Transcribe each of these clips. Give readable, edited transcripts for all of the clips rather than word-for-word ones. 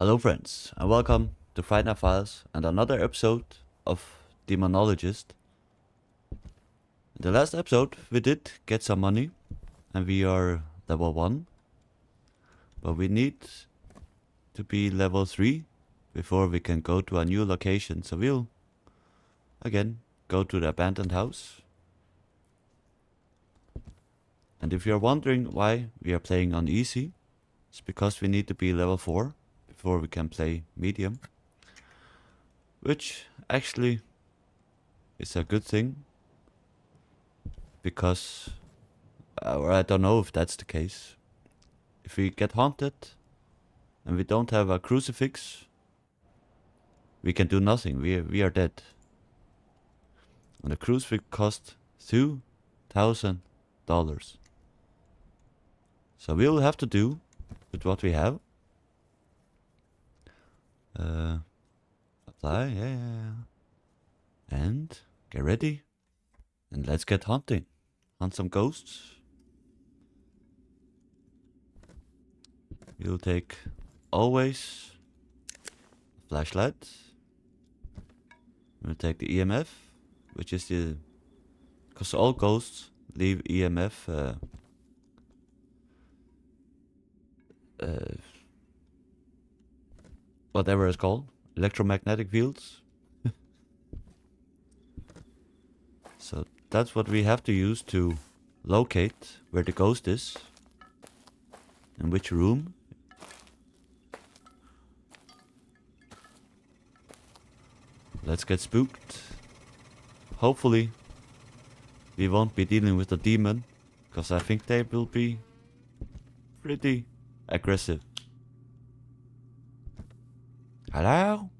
Hello friends, and welcome to FrightNight Files and another episode of Demonologist. In the last episode we did get some money and we are level 1. But we need to be level 3 before we can go to a new location. So we'll again go to the abandoned house. And if you're wondering why we are playing on easy, it's because we need to be level 4. Before we can play medium, which actually is a good thing, because or I don't know if that's the case. If we get haunted and we don't have a crucifix, we can do nothing. We are dead. And the crucifix cost $2,000, so we'll have to do with what we have. Apply, yeah. And get ready. And let's get hunting. Hunt some ghosts. We'll take always flashlight. We'll take the EMF, which is the... because all ghosts leave EMF... whatever it's called, electromagnetic fields. So that's what we have to use to locate where the ghost is, in which room. Let's get spooked. Hopefully we won't be dealing with the demon, because I think they will be pretty aggressive. Hello?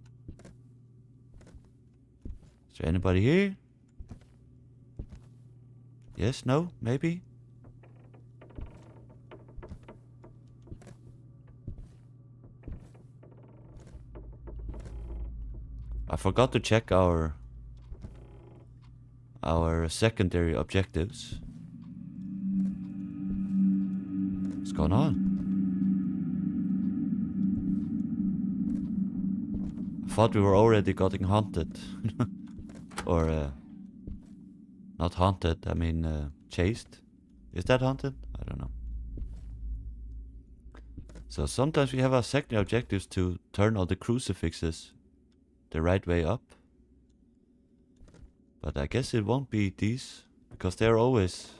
Is there anybody here? Yes, no, maybe? I forgot to check our secondary objectives. What's going on? Thought we were already getting haunted. Or not haunted, I mean chased. Is that haunted? I don't know. So sometimes we have our secondary objectives to turn all the crucifixes the right way up, but I guess it won't be these, because they're always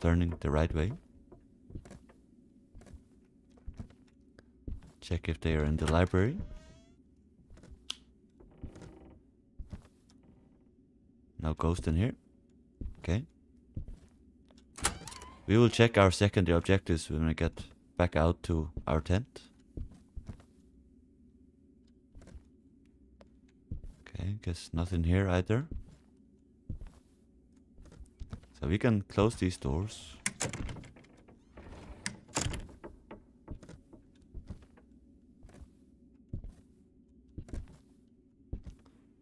turning the right way. Check if they are in the library. No ghost in here. Okay. We will check our secondary objectives when we get back out to our tent. Okay, guess nothing here either. So we can close these doors.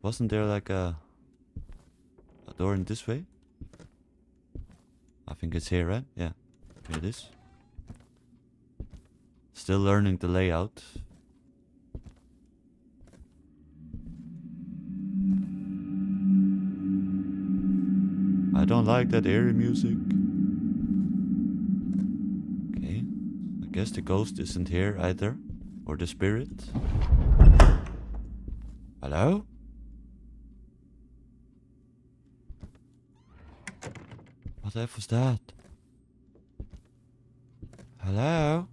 Wasn't there like a door in this way? I think it's here, right? Yeah, here it is. Still learning the layout. I don't like that eerie music. Okay, I guess the ghost isn't here either, or the spirit. Hello? What the F was that? Hello?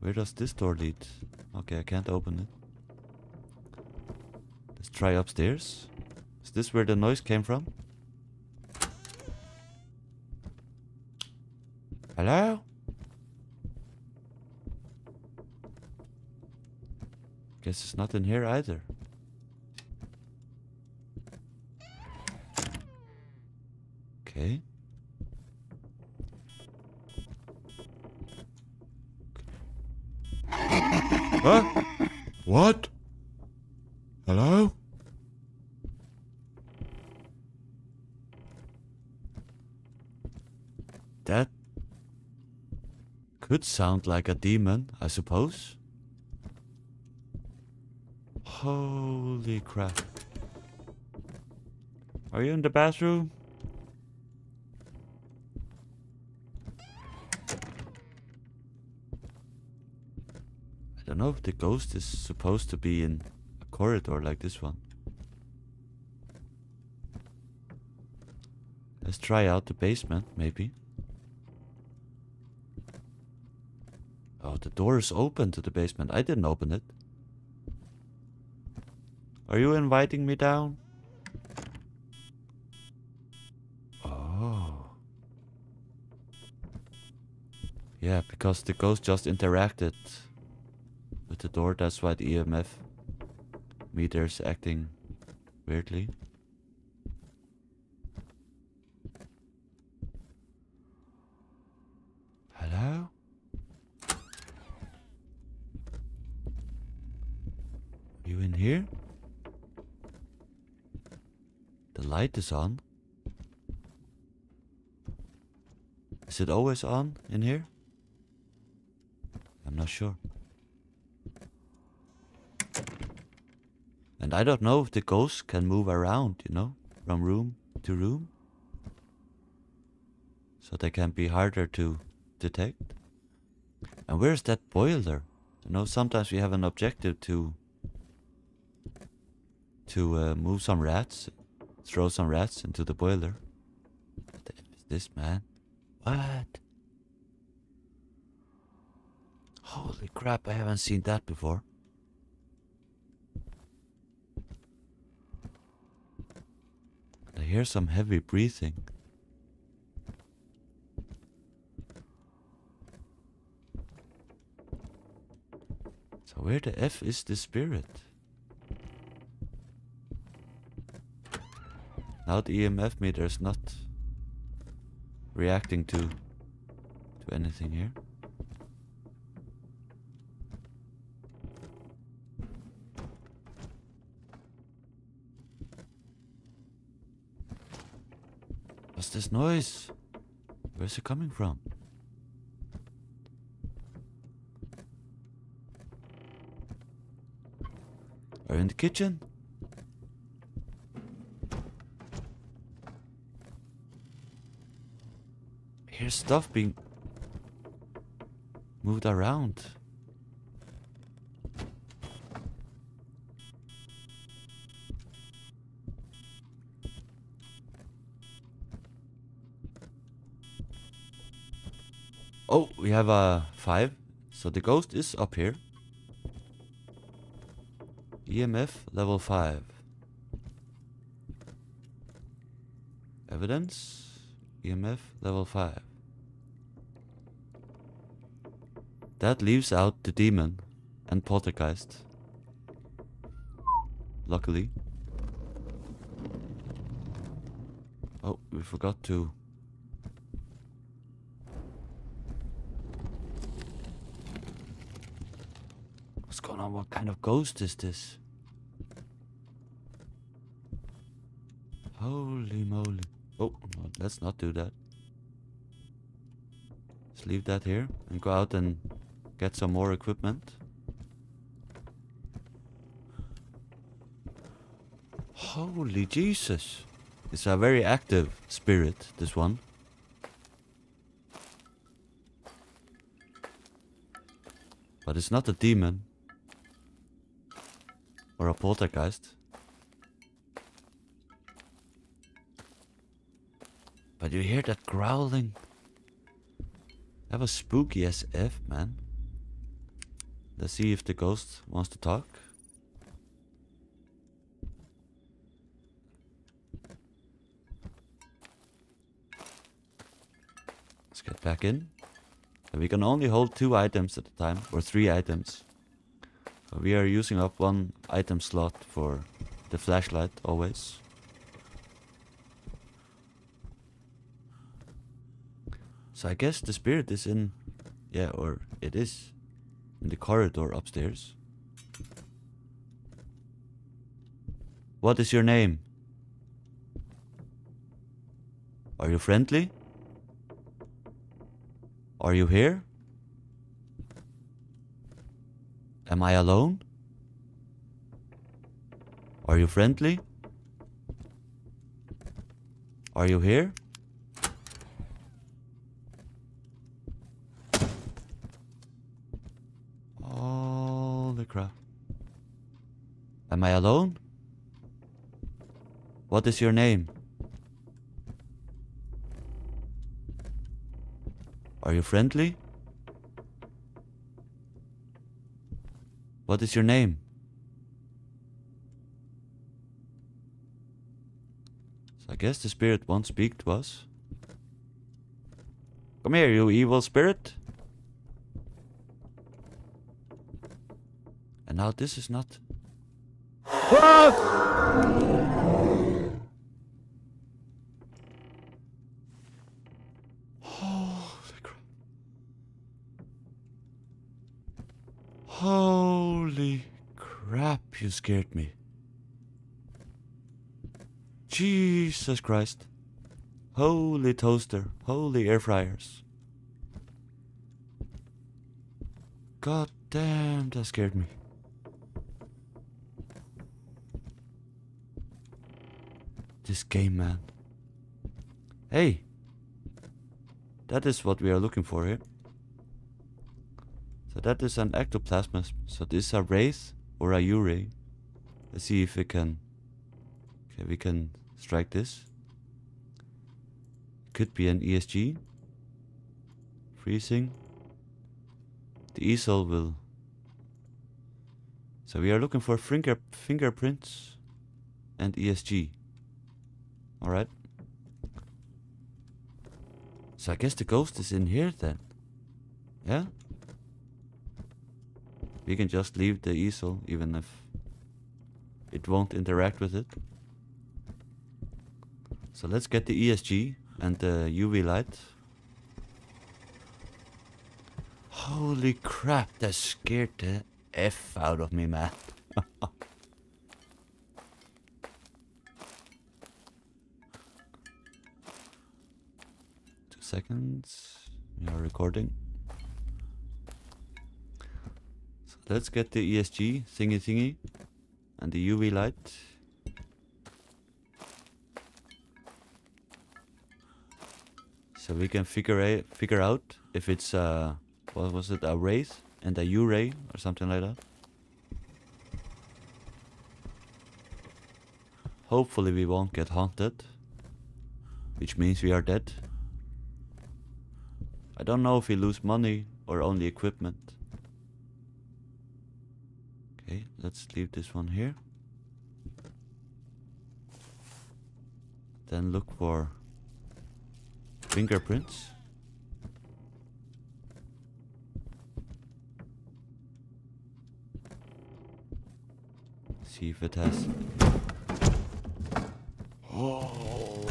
Where does this door lead? Okay, I can't open it. Let's try upstairs. Is this where the noise came from? Hello? Guess it's not in here either. Okay. Huh? What? Hello? That Could sound like a demon, I suppose. Holy crap. Are you in the bathroom? I don't know if the ghost is supposed to be in a corridor like this one. Let's try out the basement, maybe. Oh, the door is open to the basement. I didn't open it. Are you inviting me down? Oh. Yeah, because the ghost just interacted with the door. That's why the EMF meter's acting weirdly. Hello? You in here? The light is on. Is it always on in here? I'm not sure. And I don't know if the ghost can move around, you know, from room to room. So they can be harder to detect. And where's that boiler? You know, sometimes we have an objective to move some rats, throw some rats into the boiler. What the hell is this, man? What? Holy crap, I haven't seen that before. And I hear some heavy breathing. So where the F is the spirit? Now the EMF meter is not reacting to anything here. What's this noise? Where's it coming from? Are you in the kitchen? Here's stuff being moved around. Oh, we have a 5. So the ghost is up here. EMF level 5. Evidence. EMF level 5. That leaves out the demon and poltergeist. Luckily. Oh, we forgot to... What's going on? What kind of ghost is this? Holy moly. Oh, let's not do that. Let's leave that here and go out and... get some more equipment. Holy Jesus. It's a very active spirit, this one. But it's not a demon. Or a poltergeist. But you hear that growling. That was spooky as F, man. Let's see if the ghost wants to talk. Let's get back in. And we can only hold 2 items at a time, or 3 items. So we are using up 1 item slot for the flashlight, always. So I guess the spirit is in... yeah, or it is. In the corridor upstairs. What is your name? Are you friendly? Are you here? Am I alone? Are you friendly? Are you here? Holy crap. Am I alone? What is your name? Are you friendly? What is your name? So I guess the spirit won't speak to us. Come here, you evil spirit. And now this is not... Holy crap, you scared me. Jesus Christ. Holy toaster. Holy air fryers. God damn, that scared me. This game, man. Hey. That is what we are looking for here. So that is an ectoplasm. So this is a Wraith or a Yurei. Let's see if we can... Okay, we can strike this. Could be an ESG. Freezing. The easel will... So we are looking for fingerprints and ESG. Alright. So I guess the ghost is in here then. Yeah? We can just leave the easel, even if it won't interact with it. So let's get the ESG and the UV light. Holy crap, that scared the F out of me, man. Two seconds, we are recording. Let's get the ESG thingy and the UV light. So we can figure out if it's what was it, a Wraith and a Yurei or something like that. Hopefully we won't get haunted, which means we are dead. I don't know if we lose money or only equipment. Let's leave this one here. Then look for fingerprints. See if it has. Holy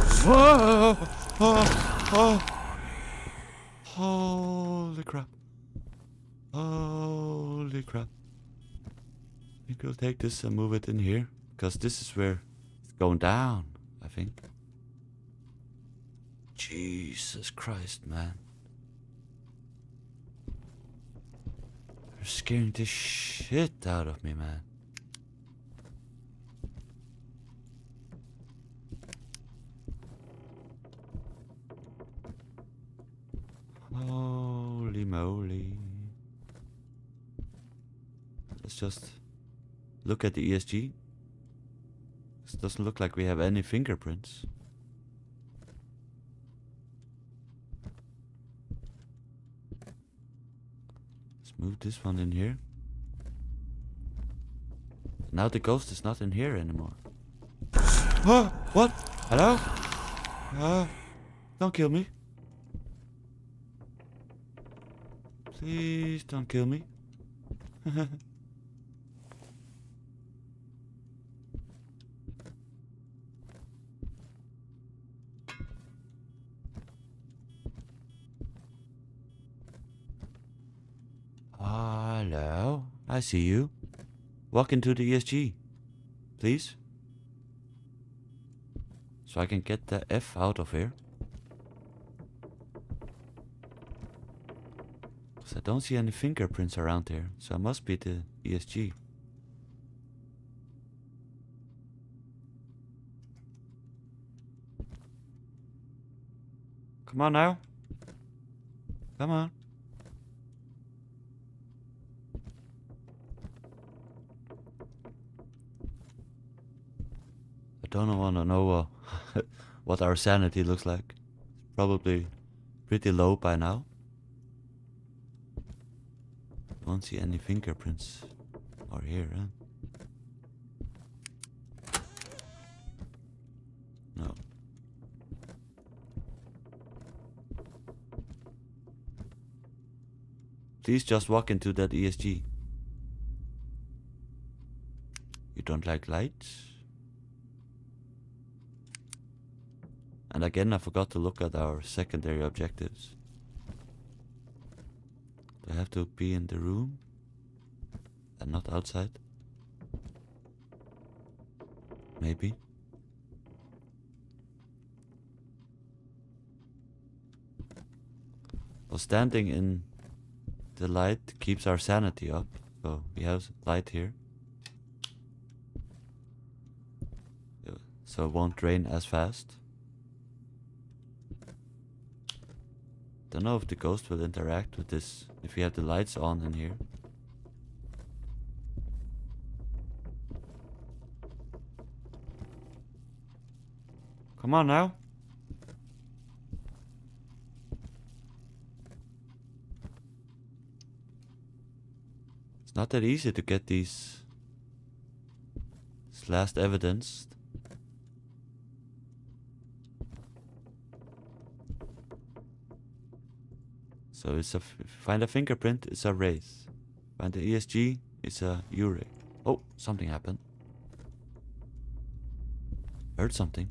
crap. Holy crap. I think we'll take this and move it in here, because this is where it's going down, I think. Jesus Christ, man. They're scaring the shit out of me, man. Holy moly. Let's just... look at the ESG. This doesn't look like we have any fingerprints. Let's move this one in here. Now the ghost is not in here anymore. Oh, what? Hello? Don't kill me. Please don't kill me. Hello, I see you. Walk into the ESG, please. So I can get the F out of here. Because I don't see any fingerprints around here, so it must be the ESG. Come on now. Come on. I don't want to know what our sanity looks like. It's probably pretty low by now. Don't see any fingerprints or here, huh? No. Please just walk into that ESG. You don't like lights? And again, I forgot to look at our secondary objectives. Do I have to be in the room and not outside? Maybe. Well, standing in the light keeps our sanity up, so we have light here. So it won't drain as fast. Don't know if the ghost will interact with this if we have the lights on in here. Come on now. It's not that easy to get these. This last evidence. So it's a find a fingerprint, it's a Wraith. Find the ESG, it's a Yurei. Oh, something happened. Heard something.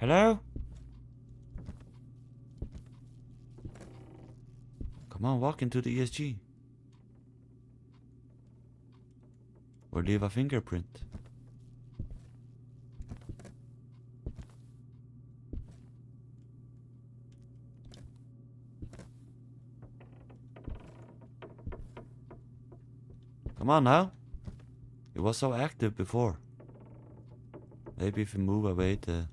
Hello? Come on, walk into the ESG. Or leave a fingerprint. Come on now. It was so active before. Maybe if we move away the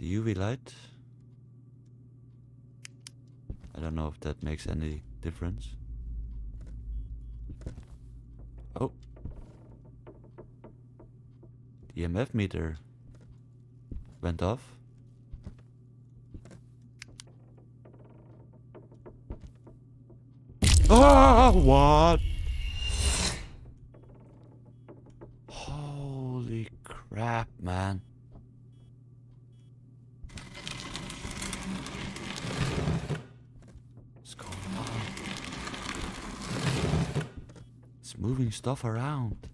UV light. I don't know if that makes any difference. Oh. The EMF meter went off. Oh, what? Holy crap, man. What's going on? It's moving stuff around.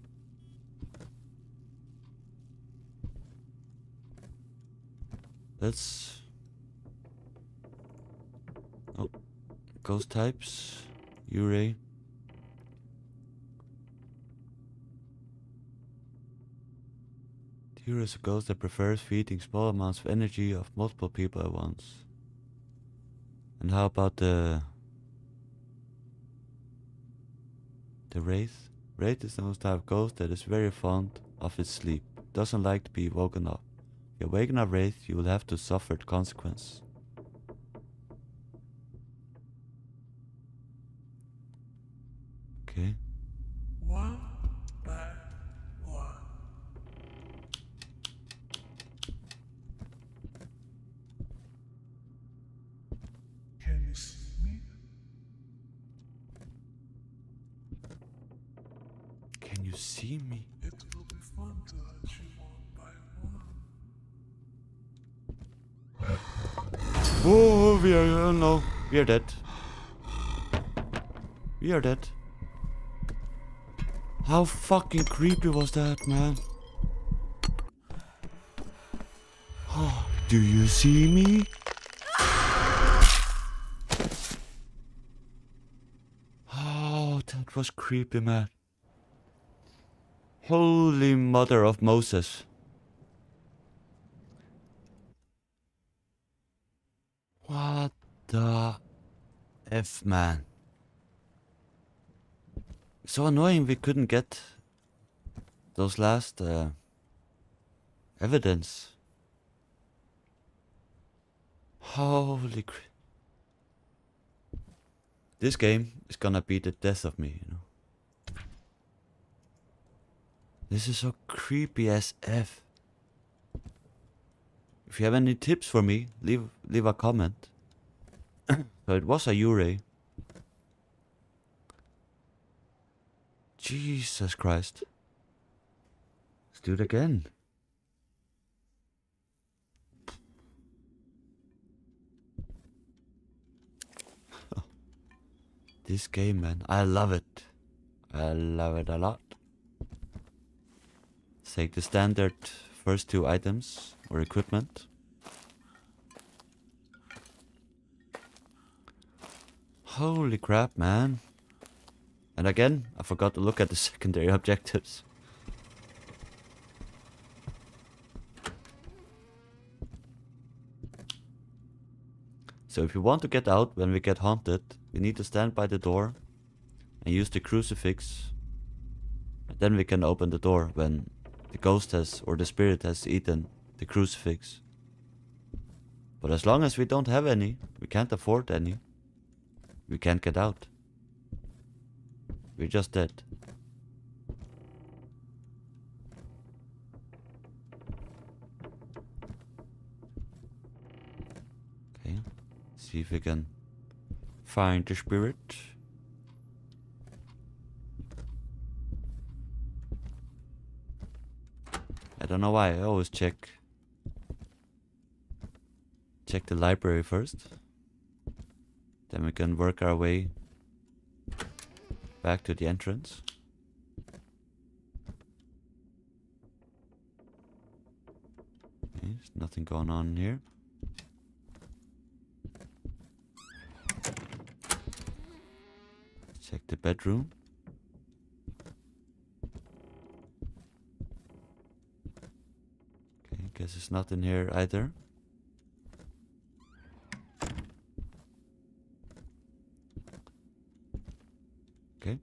That's... Oh, ghost types. Yurei. Yurei is a ghost that prefers feeding small amounts of energy of multiple people at once. And how about the Wraith? Wraith is the most type of ghost that is very fond of its sleep. Doesn't like to be woken up. If you awaken a Wraith, you will have to suffer the consequence. Okay. One by one. Can you see me? Can you see me? It will be fun to hunt you one by one. Oh, we are no, we are dead. We are dead. How fucking creepy was that, man? Oh, do you see me? Oh, that was creepy, man. Holy mother of Moses. What the F, man. So annoying we couldn't get those last evidence. Holy crap. This game is gonna be the death of me, you know. This is so creepy as F. If you have any tips for me, leave a comment. So it was a Yurei. Jesus Christ. Let's do it again. This game, man. I love it. I love it a lot. Let's take the standard first two items or equipment. Holy crap, man. And again, I forgot to look at the secondary objectives. So if you want to get out when we get haunted, we need to stand by the door and use the crucifix. And then we can open the door when the ghost has, or the spirit has, eaten the crucifix. But as long as we don't have any, we can't afford any, we can't get out. We're just dead. See if we can find the spirit. I don't know why, I always check the library first. Then we can work our way back to the entrance. Okay, there's nothing going on here. Check the bedroom. Okay, guess it's not in here either. Okay.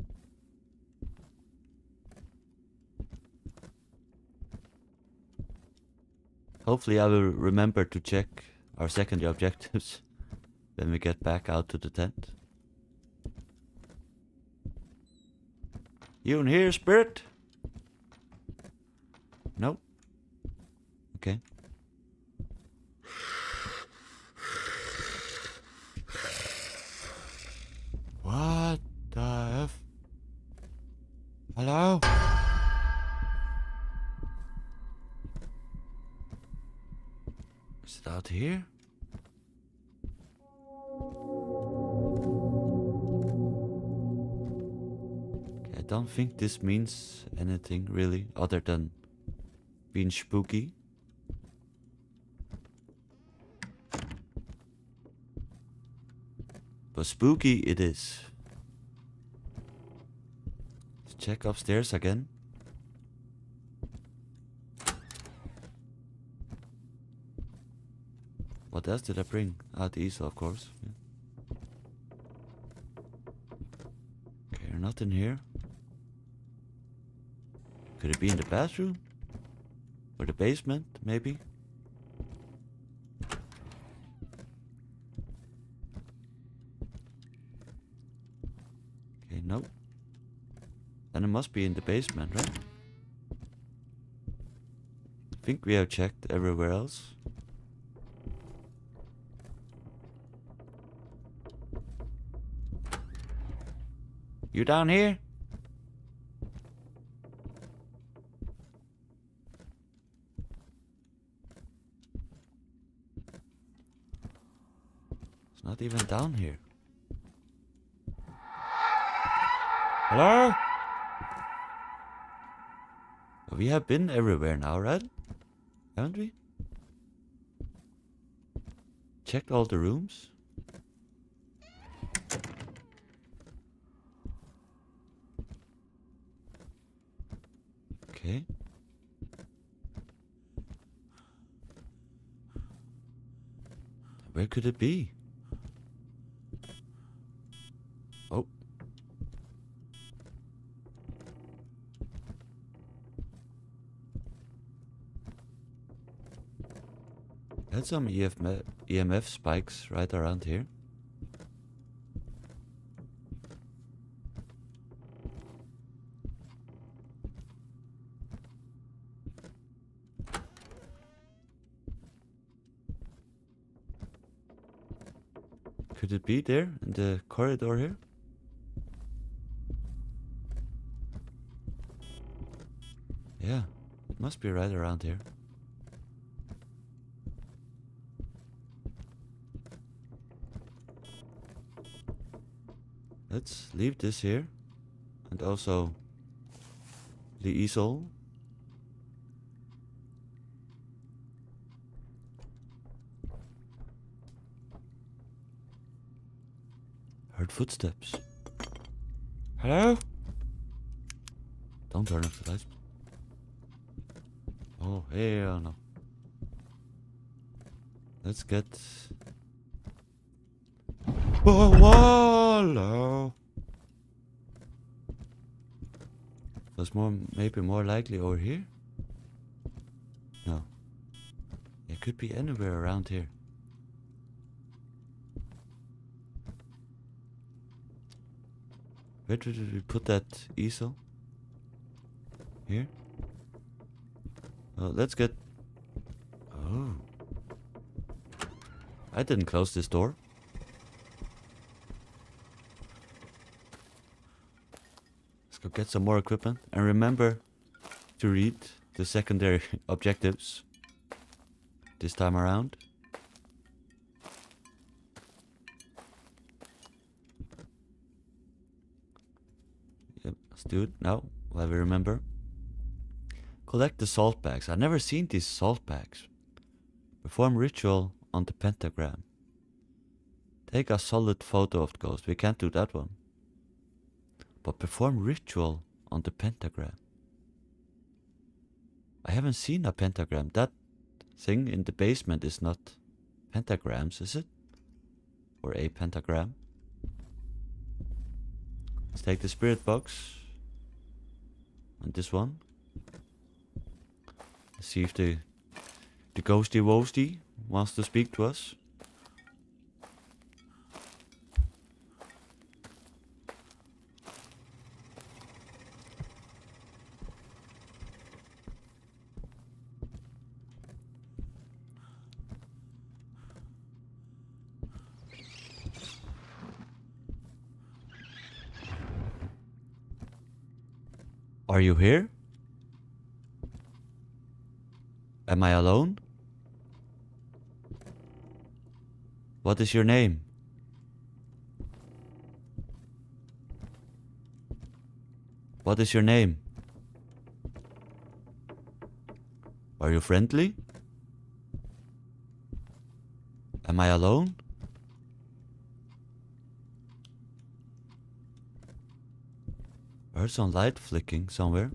Hopefully I will remember to check our secondary objectives when we get back out to the tent. You in here, spirit? No. Okay. What the F? Hello? Is it out here? I don't think this means anything really other than being spooky. But spooky it is. Let's check upstairs again. What else did I bring? Ah, the easel, of course. Yeah. Okay, nothing here. Could it be in the bathroom? Or the basement, maybe? Okay, no. Then it must be in the basement, right? I think we have checked everywhere else. You down here? Not even down here. Hello? We have been everywhere now, right? Haven't we? Checked all the rooms. Okay. Where could it be? Oh. I had some EMF spikes right around here. Could it be there in the corridor here? Yeah, it must be right around here. Let's leave this here and also the easel. Heard footsteps. Hello? Don't turn off the lights. Oh, hell no. Let's get... Whoa, whoa. Was maybe more likely over here? No. It could be anywhere around here. Where did we put that easel? Here? Well, let's get... Oh. I didn't close this door. Go get some more equipment and remember to read the secondary objectives this time around. Yep, let's do it now while we remember. Collect the salt bags. I've never seen these salt bags. Perform ritual on the pentagram. Take a solid photo of the ghost. We can't do that one. But perform ritual on the pentagram. I haven't seen a pentagram. That thing in the basement is not pentagrams, is it? Or a pentagram. Let's take the spirit box. And this one. Let's see if the ghosty woasty wants to speak to us. Are you here? Am I alone? What is your name? What is your name? Are you friendly? Am I alone? I heard some light flicking somewhere.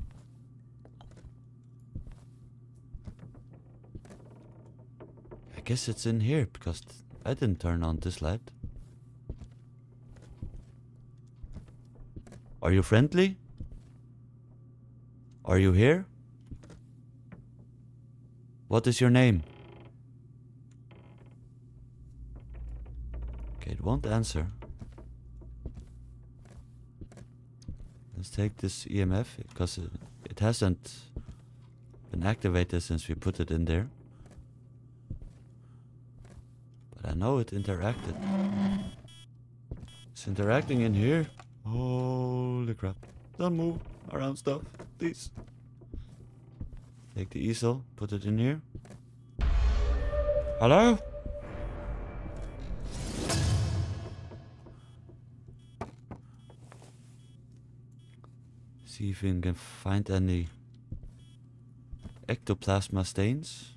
I guess it's in here because I didn't turn on this light. Are you friendly? Are you here? What is your name? Okay, it won't answer. Let's take this EMF because it hasn't been activated since we put it in there. But I know it interacted. It's interacting in here. Holy crap. Don't move around stuff, please. Take the easel, put it in here. Hello? See if we can find any ectoplasma stains.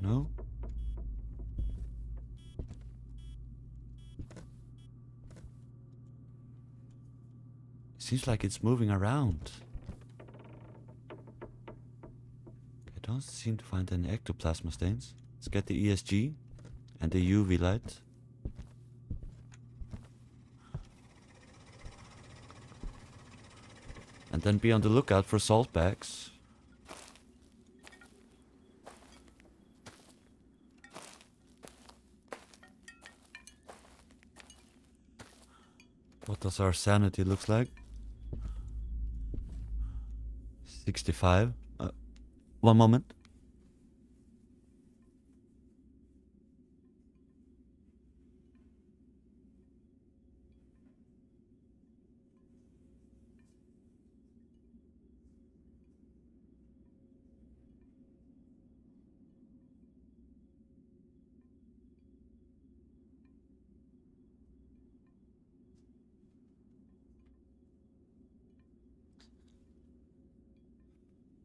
No? Seems like it's moving around. I don't seem to find any ectoplasma stains. Let's get the ESG and the UV light. And then be on the lookout for salt bags. What does our sanity look like? 65. One moment.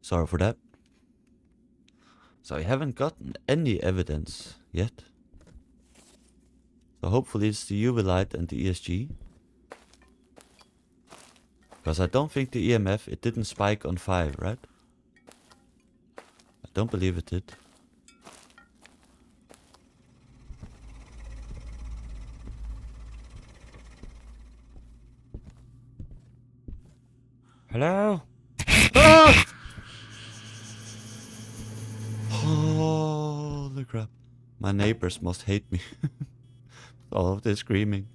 Sorry for that. So I haven't gotten any evidence yet. So hopefully it's the UV light and the ESG. Because I don't think the EMF, it didn't spike on 5, right? I don't believe it did. Hello? Oh! Holy crap. My neighbors must hate me. All of this screaming.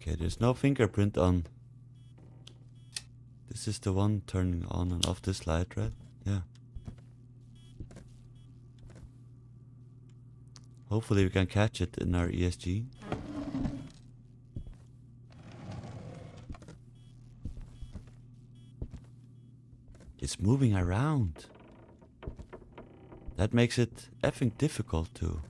Okay, there's no fingerprint on. This is the one turning on and off this light, right? Yeah. Hopefully we can catch it in our ESG. It's moving around. That makes it effing difficult to.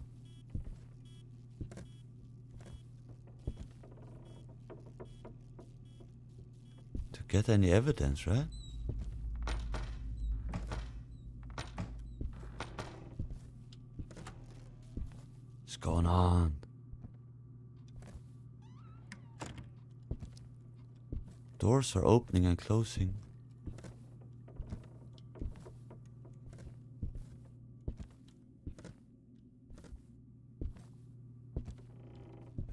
Get any evidence, right? What's going on? Doors are opening and closing.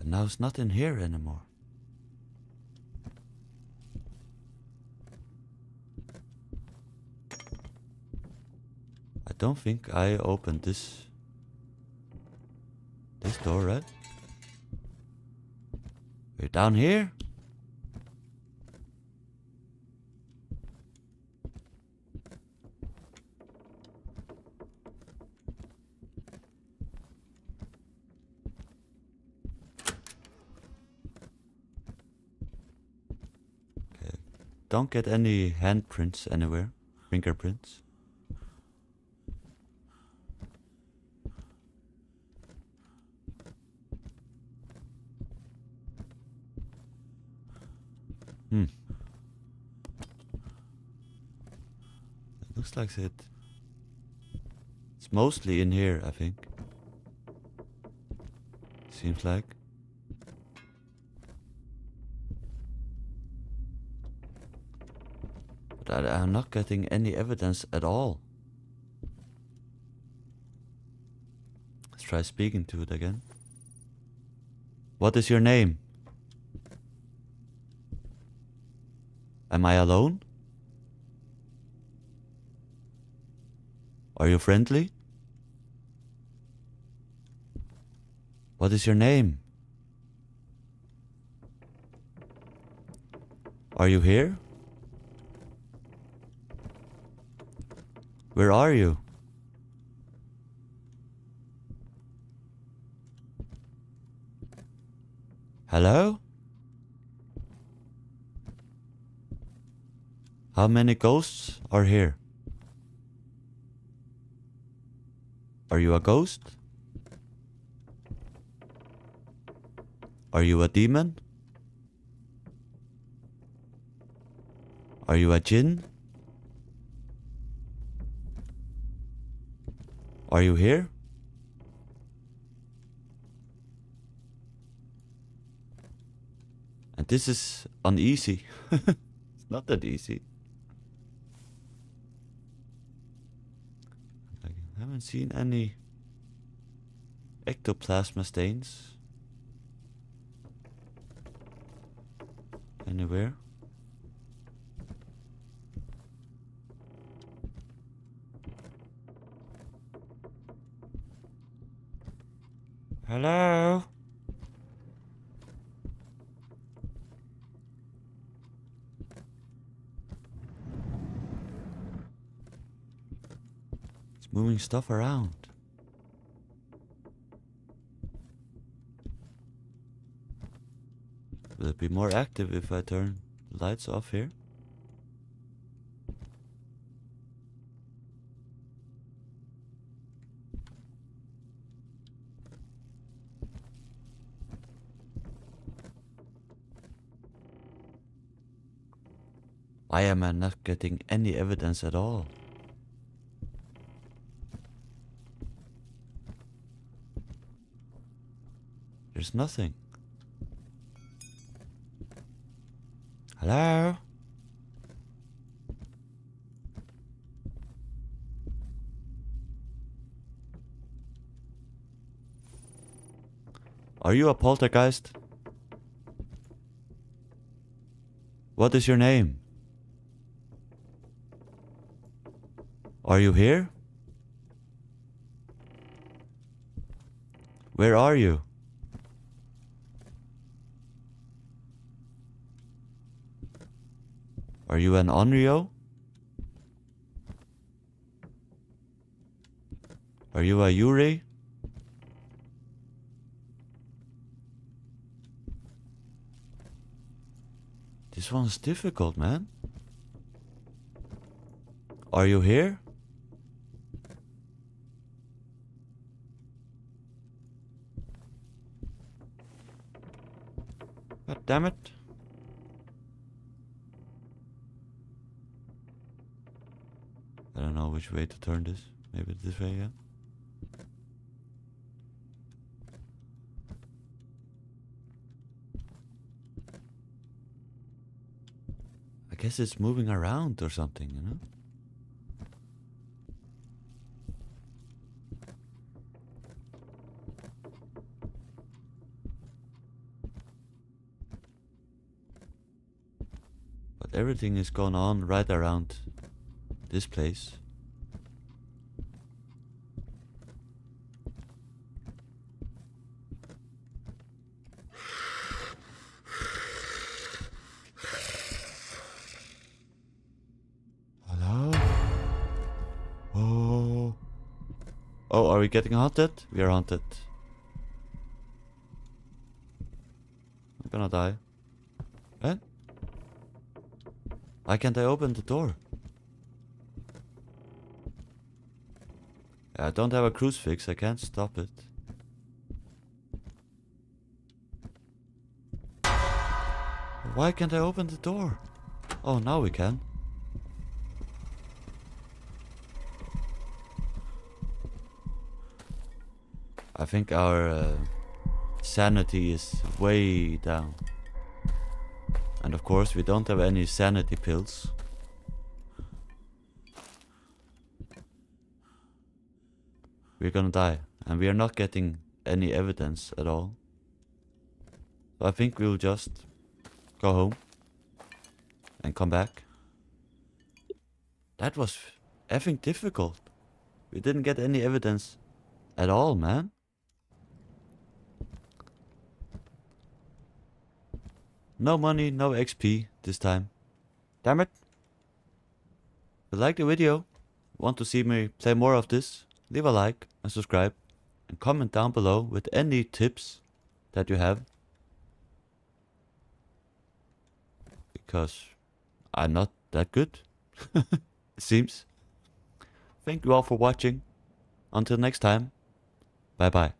Now it's not in here anymore. I don't think I opened this door, right? We're down here. Don't get any handprints anywhere, fingerprints. It looks like it. It's mostly in here, I think. Seems like. I'm not getting any evidence at all. Let's try speaking to it again. What is your name? Am I alone? Are you friendly? What is your name? Are you here? Where are you? Hello? How many ghosts are here? Are you a ghost? Are you a demon? Are you a djinn? Are you here? And this is uneasy. Not that easy. I haven't seen any ectoplasma stains anywhere. Hello? It's moving stuff around. Will it be more active if I turn the lights off here? Why am I not getting any evidence at all? There's nothing. Hello? Are you a poltergeist? What is your name? Are you here? Where are you? Are you an Onryo? Are you a Yurei? This one's difficult, man. Are you here? Damn it. I don't know which way to turn this. Maybe this way again. I guess it's moving around or something, you know? Everything is going on right around this place. Hello? Oh. Oh, are we getting haunted? We are haunted. I'm gonna die. What? Why can't I open the door? I don't have a crucifix, I can't stop it. Why can't I open the door? Oh, now we can. I think our sanity is way down. And of course, we don't have any sanity pills. We're gonna die, and we are not getting any evidence at all. So I think we'll just go home and come back. That was effing difficult. We didn't get any evidence at all, man. No money, no XP this time. Damn it. If you liked the video, want to see me play more of this, leave a like and subscribe. And comment down below with any tips that you have. Because I'm not that good. It seems. Thank you all for watching. Until next time. Bye bye.